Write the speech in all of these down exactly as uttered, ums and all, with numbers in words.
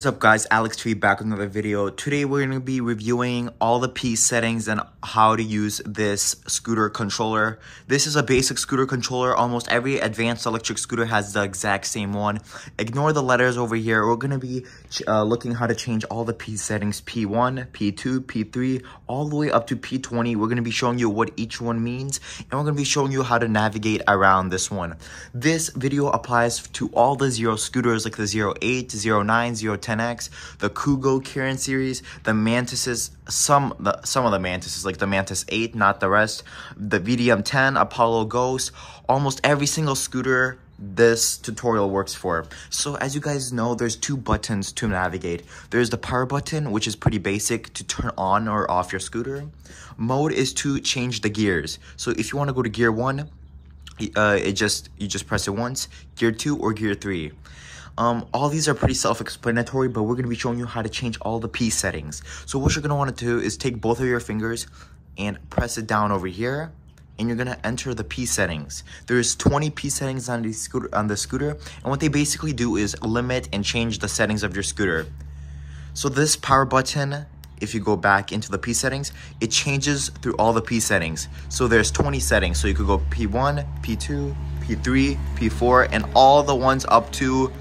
What's up guys, AlexTV back with another video. Today we're going to be reviewing all the P settings and how to use this scooter controller. This is a basic scooter controller. Almost every advanced electric scooter has the exact same one. Ignore the letters over here. We're going to be uh, looking how to change all the P settings, P one, P two, P three, all the way up to P twenty. We're going to be showing you what each one means, and we're going to be showing you how to navigate around this one. This video applies to all the Zero scooters like the zero eight, zero nine, zero ten, ten X, the Kugo Kieran series, the Mantises, some the, some of the Mantises, like the Mantis eight, not the rest, the V D M ten, Apollo Ghost, almost every single scooter this tutorial works for. So as you guys know, there's two buttons to navigate. There's the power button, which is pretty basic to turn on or off your scooter. Mode is to change the gears. So if you want to go to gear one, uh, it just you just press it once, gear two or gear three. Um, all these are pretty self-explanatory, but we're going to be showing you how to change all the P settings. So what you're going to want to do is take both of your fingers and press it down over here, and you're going to enter the P settings. There's twenty P settings on the scooter, on the scooter, and what they basically do is limit and change the settings of your scooter. So this power button, if you go back into the P settings, it changes through all the P settings. So there's twenty settings. So you could go P one, P two, P three, P four, and all the ones up to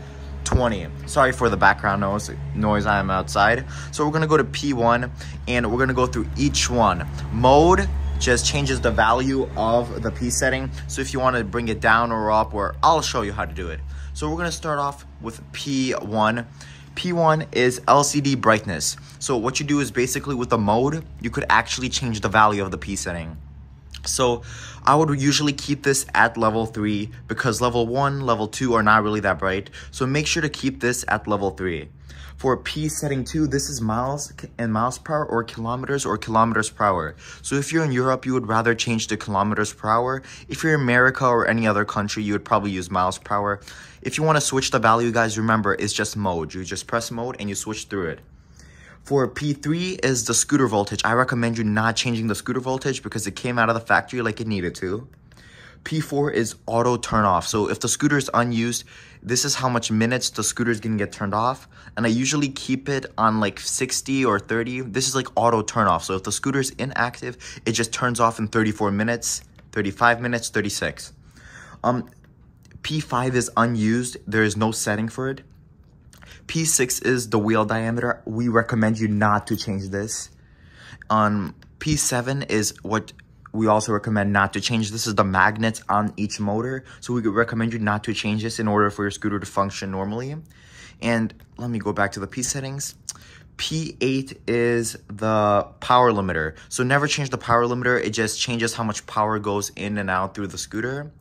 twenty. Sorry for the background noise, noise I'm outside. So we're gonna go to P one and we're gonna go through each one. Mode just changes the value of the P setting. So if you wanna bring it down or up, or I'll show you how to do it. So we're gonna start off with P one. P one is L C D brightness. So what you do is basically with the mode, you could actually change the value of the P setting. So I would usually keep this at level three because level one, level two are not really that bright. So make sure to keep this at level three. For P setting two, this is miles and miles per hour, or kilometers or kilometers per hour. So if you're in Europe, you would rather change to kilometers per hour. If you're in America or any other country, you would probably use miles per hour. If you want to switch the value, guys, remember, it's just mode. You just press mode and you switch through it. For P three is the scooter voltage. I recommend you not changing the scooter voltage because it came out of the factory like it needed to. P four is auto turn off. So if the scooter is unused, this is how much minutes the scooter is going to get turned off. And I usually keep it on like sixty or thirty. This is like auto turn off. So if the scooter is inactive, it just turns off in thirty-four minutes, thirty-five minutes, thirty-six. Um, P five is unused. There is no setting for it. P six is the wheel diameter. We recommend you not to change this. Um, P seven is what we also recommend not to change. This is the magnets on each motor. So we could recommend you not to change this in order for your scooter to function normally. And let me go back to the P settings. P eight is the power limiter. So never change the power limiter. It just changes how much power goes in and out through the scooter.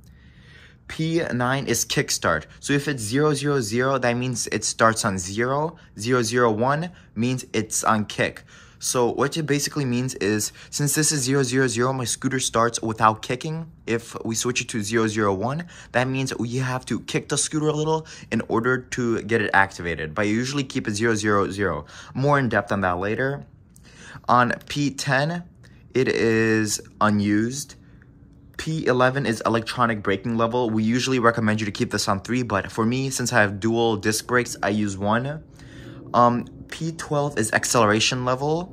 P nine is kickstart. So if it's zero zero zero, that means it starts on zero. zero zero one means it's on kick. So what it basically means is, since this is zero zero zero, my scooter starts without kicking. If we switch it to zero zero one, that means we have to kick the scooter a little in order to get it activated. But I usually keep it zero zero zero. More in depth on that later. On P ten, it is unused. P eleven is electronic braking level. We usually recommend you to keep this on three, but for me, since I have dual disc brakes, I use one. Um, P twelve is acceleration level.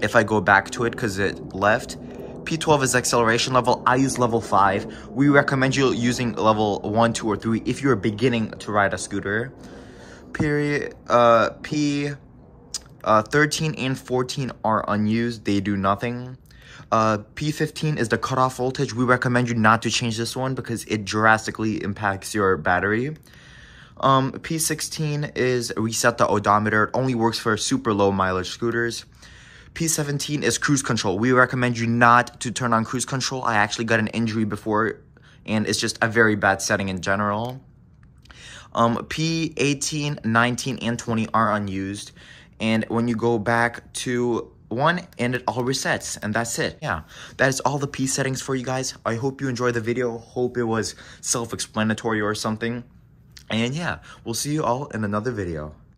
If I go back to it because it left, P twelve is acceleration level. I use level five. We recommend you using level one, two, or three if you're beginning to ride a scooter. Period. Uh, P thirteen and fourteen are unused. They do nothing. Uh, P fifteen is the cutoff voltage. We recommend you not to change this one because it drastically impacts your battery. Um, P sixteen is reset the odometer. It only works for super low mileage scooters. P seventeen is cruise control. We recommend you not to turn on cruise control. I actually got an injury before and it's just a very bad setting in general. Um, P eighteen, nineteen, and twenty are unused. And when you go back to one, and it all resets, and that's it. Yeah, that is all the P settings for you guys. I hope you enjoyed the video. Hope it was self-explanatory or something. And yeah, we'll see you all in another video.